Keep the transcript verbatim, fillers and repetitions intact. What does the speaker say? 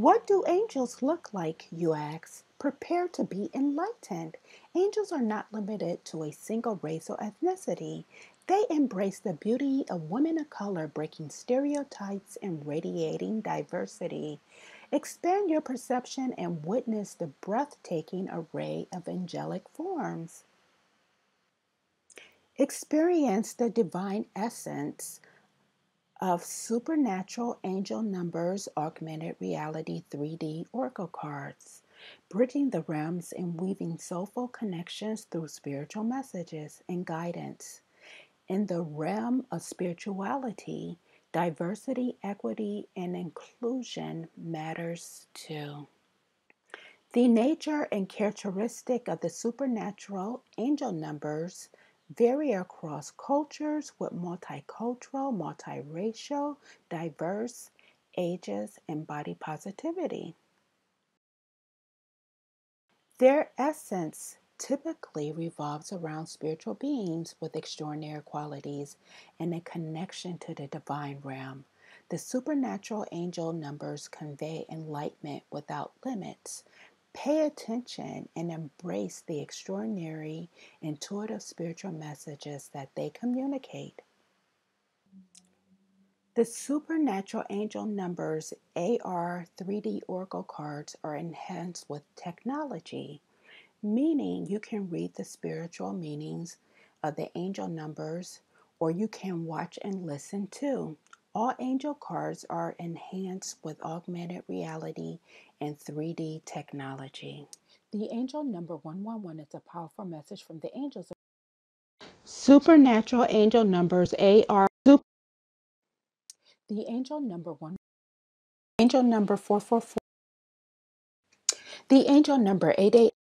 What do angels look like, you ask? Prepare to be enlightened. Angels are not limited to a single race or ethnicity. They embrace the beauty of women of color, breaking stereotypes and radiating diversity. Expand your perception and witness the breathtaking array of angelic forms. Experience the divine essence of Supernatural Angel Numbers Augmented Reality three D Oracle Cards, bridging the realms and weaving soulful connections through spiritual messages and guidance. In the realm of spirituality, diversity, equity, and inclusion matters too. The nature and characteristic of the supernatural angel numbers vary across cultures, with multicultural, multiracial, diverse, ages, and body positivity. Their essence typically revolves around spiritual beings with extraordinary qualities and a connection to the divine realm. The supernatural angel numbers convey enlightenment without limits. Pay attention and embrace the extraordinary, intuitive spiritual messages that they communicate. The Supernatural Angel Numbers A R three D Oracle Cards are enhanced with technology, meaning you can read the spiritual meanings of the angel numbers, or you can watch and listen too. All angel cards are enhanced with augmented reality and three D technology. The angel number one one one is a powerful message from the angels. Supernatural Angel Numbers A R. Super the angel number one. Angel number four four four. The angel number eight eight.